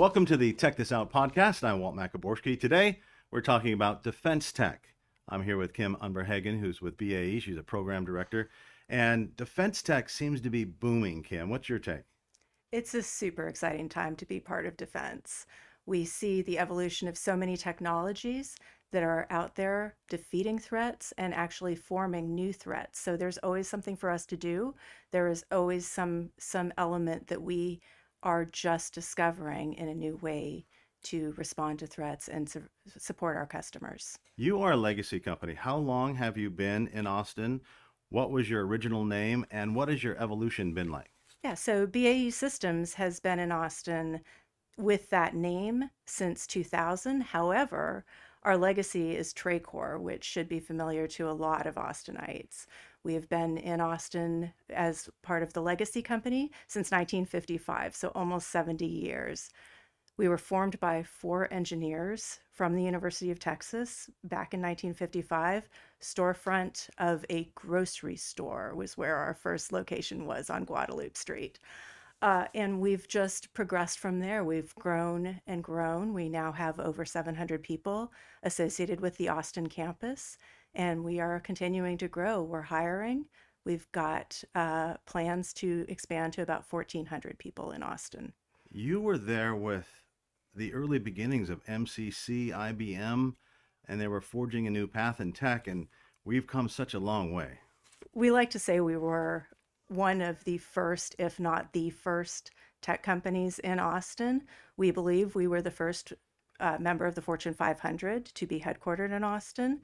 Welcome to the Tech This Out podcast. I'm Walt Makaborski. Today, we're talking about defense tech. I'm here with Kim Unberhagen, who's with BAE. She's a program director. And defense tech seems to be booming, Kim. What's your take? It's a super exciting time to be part of defense. We see the evolution of so many technologies that are out there defeating threats and actually forming new threats. So there's always something for us to do. There is always some element that we are just discovering in a new way to respond to threats and support our customers. You are a legacy company. How long have you been in Austin? What was your original name and what has your evolution been like? Yeah, so BAE Systems has been in Austin with that name since 2000. However, our legacy is Tracor, which should be familiar to a lot of Austinites. We have been in Austin as part of the legacy company since 1955, so almost 70 years. We were formed by 4 engineers from the University of Texas back in 1955. Storefront of a grocery store was where our first location was on Guadalupe Street. And we've just progressed from there. We've grown and grown. We now have over 700 people associated with the Austin campus, and we are continuing to grow. We're hiring. We've got plans to expand to about 1,400 people in Austin. You were there with the early beginnings of MCC, IBM, and they were forging a new path in tech, and we've come such a long way. We like to say we were one of the first, if not the first, tech companies in Austin. We believe we were the first member of the Fortune 500 to be headquartered in Austin.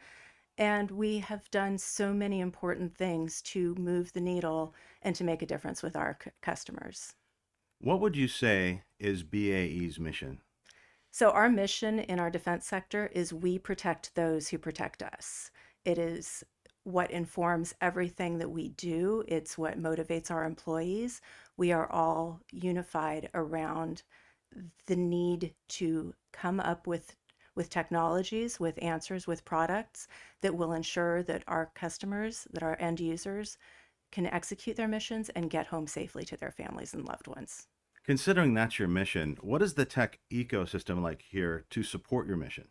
And we have done so many important things to move the needle and to make a difference with our customers. What would you say is BAE's mission? So our mission in our defense sector is we protect those who protect us. It is what informs everything that we do. It's what motivates our employees. We are all unified around the need to come up with technologies, with answers, with products that will ensure that our customers, that our end users can execute their missions and get home safely to their families and loved ones. Considering that's your mission, what is the tech ecosystem like here to support your mission?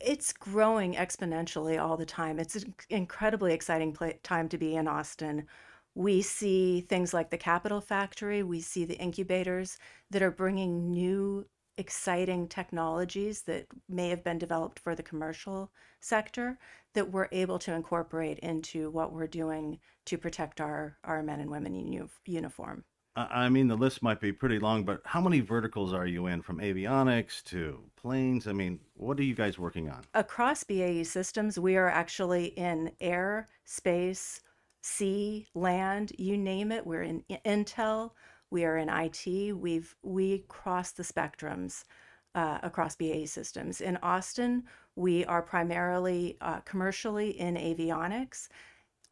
It's growing exponentially all the time. It's an incredibly exciting time to be in Austin. We see things like the Capital Factory. We see the incubators that are bringing new exciting technologies that may have been developed for the commercial sector that we're able to incorporate into what we're doing to protect our men and women in uniform. I mean, the list might be pretty long, but how many verticals are you in, from avionics to planes? I mean, what are you guys working on? Across BAE Systems, we are actually in air, space, sea, land, you name it. We're in Intel. We are in IT. We cross the spectrums across BAE Systems. In Austin, we are primarily commercially in avionics.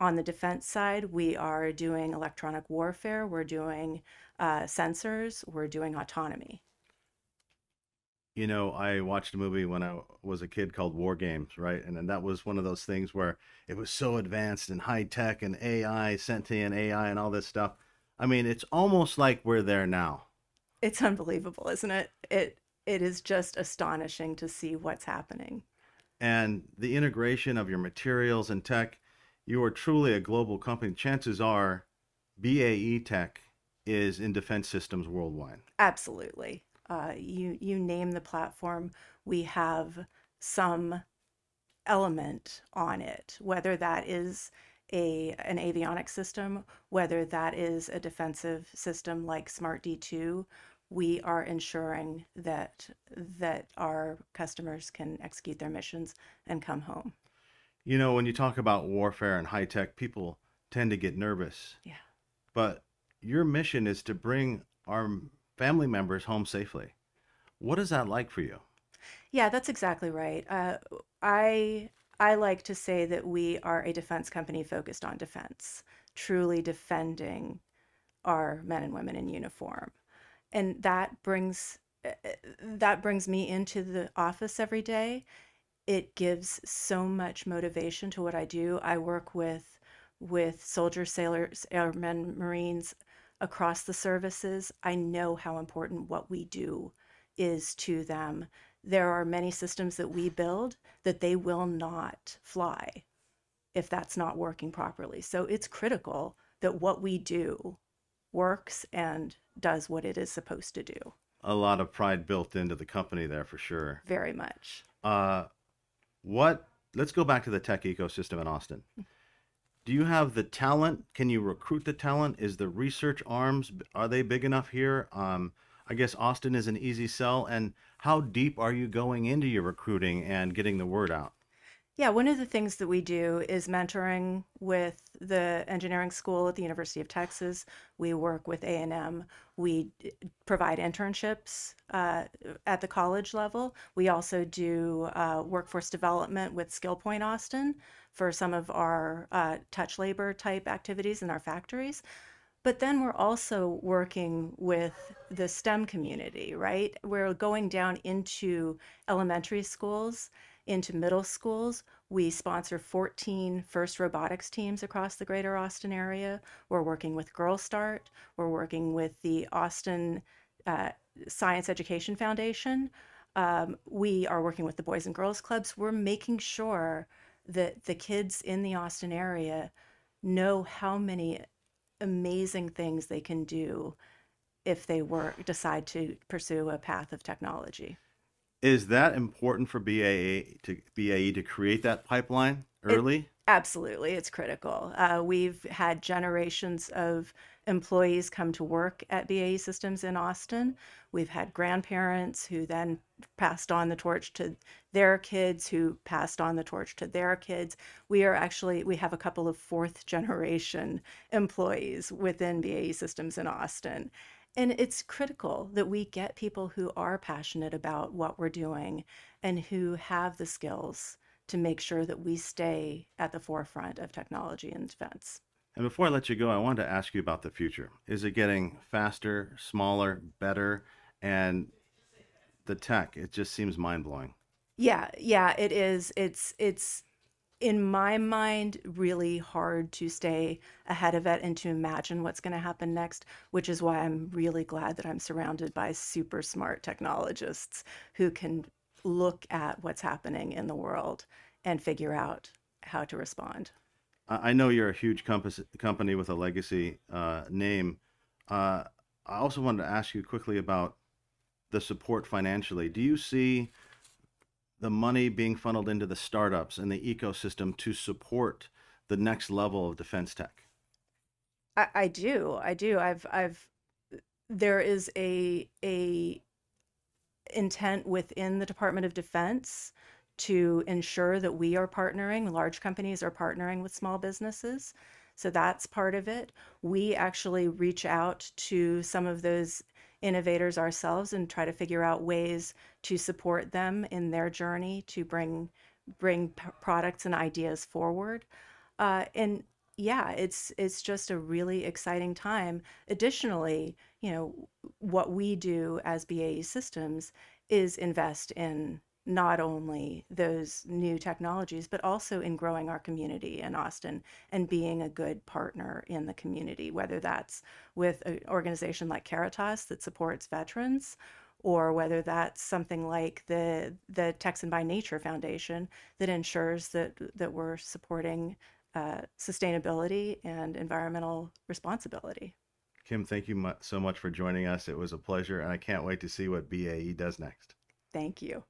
On the defense side, we are doing electronic warfare. We're doing sensors. We're doing autonomy. You know, I watched a movie when I was a kid called War Games, right? And that was one of those things where it was so advanced and high tech and AI, sentient AI and all this stuff. I mean, it's almost like we're there now. It's unbelievable, isn't it? It is just astonishing to see what's happening. And the integration of your materials and tech, you are truly a global company. Chances are BAE Tech is in defense systems worldwide. Absolutely. You name the platform, we have some element on it, whether that is an avionics system, whether that is a defensive system like Smart D2, we are ensuring that our customers can execute their missions and come home. You know, when you talk about warfare and high tech, people tend to get nervous. Yeah. But your mission is to bring our family members home safely. What is that like for you? Yeah, that's exactly right. I like to say that we are a defense company focused on defense, truly defending our men and women in uniform. And that brings me into the office every day. It gives so much motivation to what I do. I work with soldiers, sailors, airmen, Marines across the services. I know how important what we do is to them. There are many systems that we build that they will not fly if that's not working properly. So it's critical that what we do works and does what it is supposed to do. A lot of pride built into the company there for sure. Very much. Let's go back to the tech ecosystem in Austin. Do you have the talent? Can you recruit the talent? Is the research arms, are they big enough here? I guess Austin is an easy sell. And how deep are you going into your recruiting and getting the word out? Yeah, one of the things that we do is mentoring with the engineering school at the University of Texas. We work with A&M. We provide internships at the college level. We also do workforce development with SkillPoint Austin for some of our touch labor type activities in our factories. But then we're also working with the STEM community, right? We're going down into elementary schools, into middle schools. We sponsor 14 FIRST Robotics teams across the greater Austin area. We're working with Girl Start. We're working with the Austin Science Education Foundation. We are working with the Boys and Girls Clubs. We're making sure that the kids in the Austin area know how many amazing things they can do if they decide to pursue a path of technology. Is that important for BAE to create that pipeline early? Absolutely, it's critical. We've had generations of employees come to work at BAE Systems in Austin. We've had grandparents who then passed on the torch to their kids, who passed on the torch to their kids. We have a couple of fourth generation employees within BAE Systems in Austin. And it's critical that we get people who are passionate about what we're doing and who have the skills to make sure that we stay at the forefront of technology and defense. And before I let you go, I wanted to ask you about the future. Is it getting faster, smaller, better? And the tech, it just seems mind-blowing. Yeah, it is. It's in my mind, really hard to stay ahead of it and to imagine what's going to happen next, which is why I'm really glad that I'm surrounded by super smart technologists who can look at what's happening in the world and figure out how to respond. I know you're a huge company with a legacy name. I also wanted to ask you quickly about the support financially. Do you see the money being funneled into the startups and the ecosystem to support the next level of defense tech? I do. There is a intent within the Department of Defense to ensure that we are partnering, large companies are partnering with small businesses. So that's part of it. We actually reach out to some of those innovators ourselves and try to figure out ways to support them in their journey to bring products and ideas forward. And yeah, it's just a really exciting time. Additionally, what we do as BAE Systems is invest in not only those new technologies, but also in growing our community in Austin and being a good partner in the community, whether that's with an organization like Caritas that supports veterans, or whether that's something like the Texan by Nature Foundation that ensures that we're supporting sustainability and environmental responsibility. Kim, thank you so much for joining us. It was a pleasure, and I can't wait to see what BAE does next. Thank you.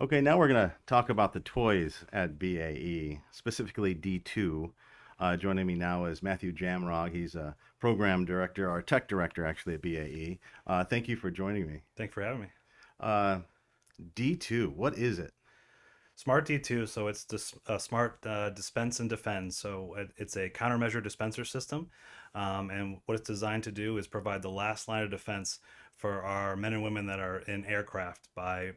Okay, now we're going to talk about the toys at BAE, specifically D2. Joining me now is Matthew Jamrog. He's a program director, or tech director actually, at BAE. Thank you for joining me. Thanks for having me. D2, what is it? Smart D2, so it's smart dispense and defend. So it's a countermeasure dispenser system. And what it's designed to do is provide the last line of defense for our men and women that are in aircraft by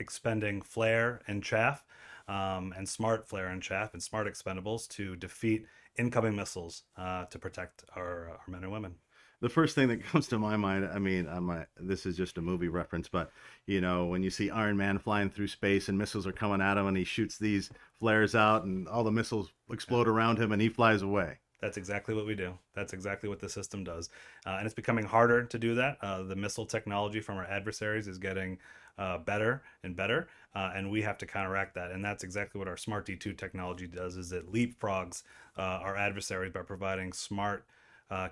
expending flare and chaff, and smart flare and chaff and smart expendables to defeat incoming missiles to protect our men and women. The first thing that comes to my mind, this is just a movie reference, but when you see Iron Man flying through space and missiles are coming at him and he shoots these flares out and all the missiles explode around him and he flies away. That's exactly what we do. That's exactly what the system does. And it's becoming harder to do that. The missile technology from our adversaries is getting better and better, and we have to counteract that. And that's exactly what our Smart D2 technology does, is it leapfrogs our adversaries by providing smart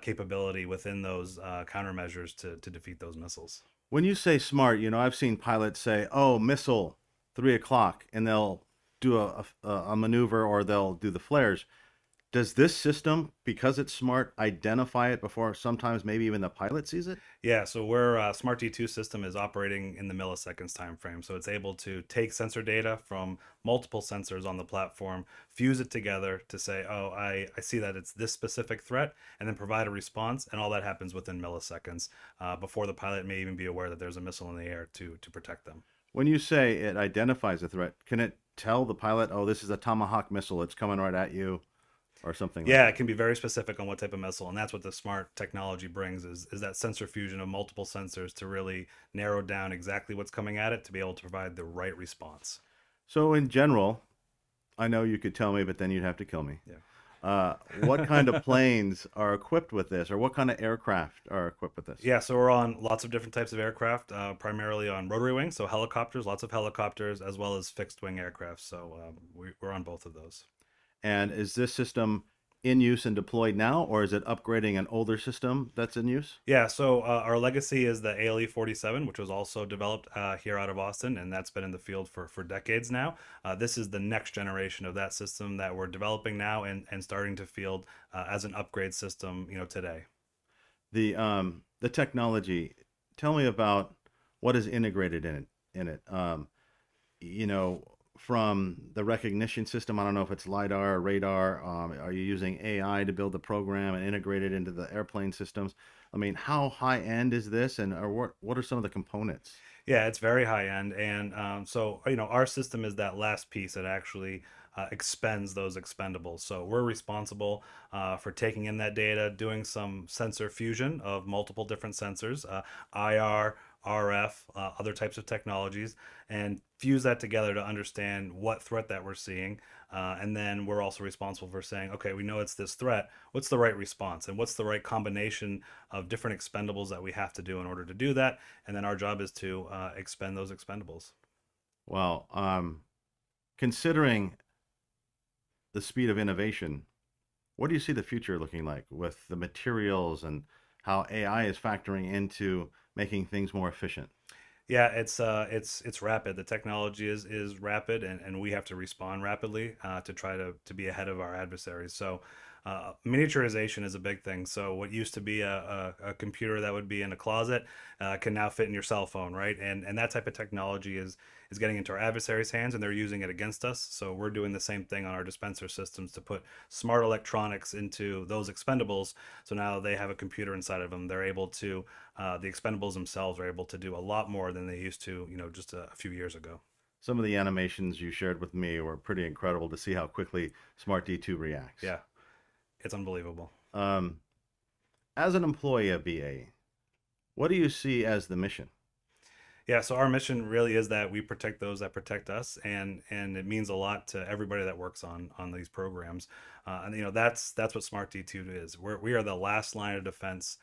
capability within those countermeasures to defeat those missiles. When you say smart, you know, I've seen pilots say, oh, missile, 3 o'clock, and they'll do a maneuver or they'll do the flares. Does this system, because it's smart, identify it before sometimes maybe even the pilot sees it? Yeah, so we're Smart D2 system is operating in the milliseconds time frame. So it's able to take sensor data from multiple sensors on the platform, fuse it together to say, oh, I see that it's this specific threat, and then provide a response. And all that happens within milliseconds before the pilot may even be aware that there's a missile in the air to protect them. When you say it identifies a threat, can it tell the pilot, oh, this is a Tomahawk missile, it's coming right at you? Or something like that. Yeah, it can be very specific on what type of missile, and that's what the smart technology brings, is that sensor fusion of multiple sensors to really narrow down exactly what's coming at it to be able to provide the right response. So in general, I know you could tell me, but then you'd have to kill me. Yeah. What kind of planes are equipped with this, or what kind of aircraft are equipped with this? Yeah, so we're on lots of different types of aircraft, primarily on rotary wing, so helicopters, lots of helicopters, as well as fixed wing aircraft. So we're on both of those. And is this system in use and deployed now, or is it upgrading an older system that's in use? Yeah, so our legacy is the ALE 47, which was also developed here out of Austin, and that's been in the field for decades now. This is the next generation of that system that we're developing now and starting to field as an upgrade system, you know, today. The technology, tell me about what is integrated in it. You know, from the recognition system, I don't know if it's LiDAR or radar, are you using AI to build the program and integrate it into the airplane systems? I mean, how high end is this, and or what are some of the components? Yeah, it's very high end, and so, you know, our system is that last piece that actually expends those expendables. So we're responsible for taking in that data, doing some sensor fusion of multiple different sensors, IR, RF, other types of technologies, and fuse that together to understand what threat that we're seeing. And then we're also responsible for saying, okay, we know it's this threat, what's the right response? And what's the right combination of different expendables that we have to do in order to do that? And then our job is to expend those expendables. Well, considering the speed of innovation, what do you see the future looking like with the materials and how AI is factoring into making things more efficient? Yeah, it's rapid. The technology is rapid, and we have to respond rapidly to try to be ahead of our adversaries. So miniaturization is a big thing. So what used to be a computer that would be in a closet can now fit in your cell phone, right? And that type of technology is getting into our adversaries' hands, and they're using it against us. So we're doing the same thing on our dispenser systems to put smart electronics into those expendables. So now they have a computer inside of them. They're able to, the expendables themselves are able to do a lot more than they used to, you know, just a few years ago. Some of the animations you shared with me were pretty incredible to see how quickly Smart D2 reacts. Yeah. It's unbelievable. As an employee of BAE, what do you see as the mission? Yeah, so our mission really is that we protect those that protect us, and it means a lot to everybody that works on these programs. And you know, that's what Smart D2 is. We are the last line of defense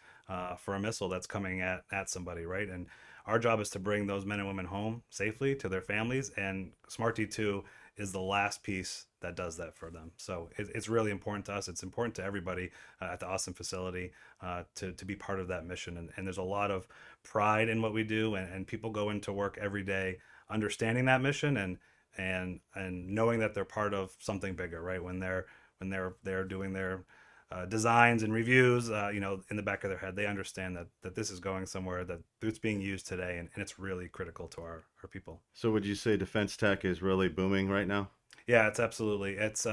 for a missile that's coming at somebody, right? And our job is to bring those men and women home safely to their families, and Smart D2 is the last piece that does that for them. So it's really important to us. It's important to everybody at the Austin facility to be part of that mission. And there's a lot of pride in what we do, and people go into work every day understanding that mission and knowing that they're part of something bigger, right? When they're doing their designs and reviews, you know, in the back of their head, they understand that this is going somewhere, that it's being used today, and it's really critical to our people. So would you say defense tech is really booming right now? Yeah, it's absolutely. It's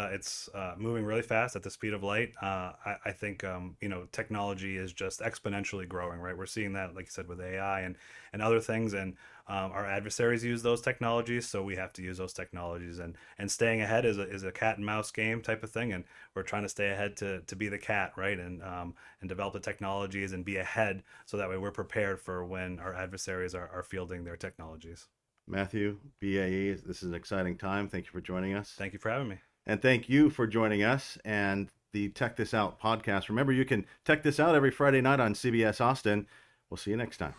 moving really fast at the speed of light. I think, you know, technology is just exponentially growing, right? We're seeing that, like you said, with AI and other things, and our adversaries use those technologies, so we have to use those technologies, and staying ahead is a cat and mouse game type of thing, and we're trying to stay ahead to be the cat, right? And develop the technologies and be ahead, so that way we're prepared for when our adversaries are fielding their technologies. Matthew, BAE, this is an exciting time. Thank you for joining us. Thank you for having me. And thank you for joining us. And the Tech This Out podcast. Remember, you can Tech This Out every Friday night on CBS Austin. We'll see you next time.